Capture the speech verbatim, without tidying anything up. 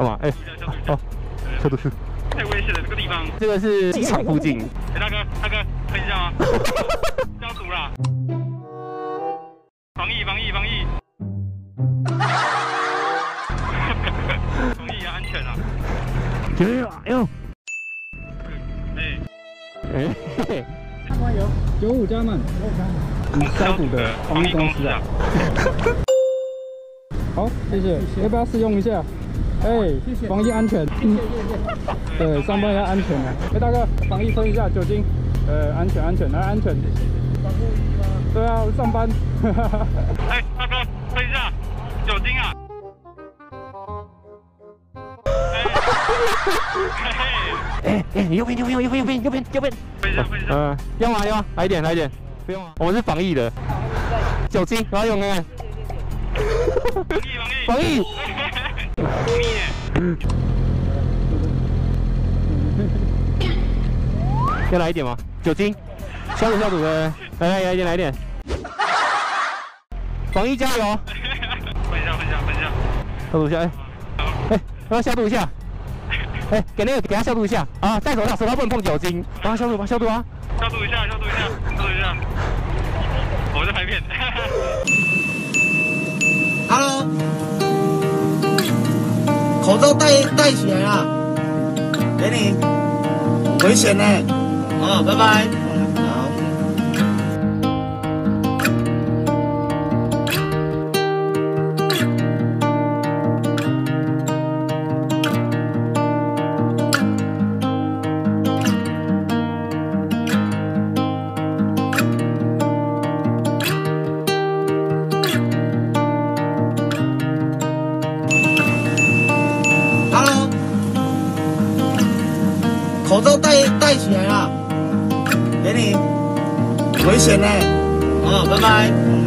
干嘛？哎，哦，消毒室。太危险了，这个地方。这个是机场附近。哎，大哥，大哥，喷一下吗？消毒啦！防疫，防疫，防疫！防疫啊，安全啊！哎呦！哎哎嘿嘿！大瓜油，九五加满，九五加满。消毒的防疫公司啊！ 好，谢谢。要不要试用一下？哎，防疫安全。对，上班要安全啊。哎，大哥，防疫喷一下酒精。呃，安全，安全，来安全。防护衣吗？对啊，我上班。哎，大哥，喷一下酒精啊。哎哎，右边，右边，右边，右边，右边，右边。喷一下，喷一下。嗯，要吗？要吗？来一点，来一点。不用啊，我们是防疫的。酒精，我要用看看。 防疫，防疫，要来一点吗？酒精，消毒消毒的，来来来一点来一点，防疫加油！喷一下喷一下喷一下，消毒一下，哎，哎，我要消毒一下，哎，给那个给他消毒一下啊，戴手套，手套不能碰酒精，啊，消毒吧消毒啊，消毒一下消毒一下消毒一下，我在拍片。Hello， 口罩戴戴起来啊，给你，危险呢，哦，拜拜，口罩戴戴起来啊，给你，危险呢，哦，拜拜。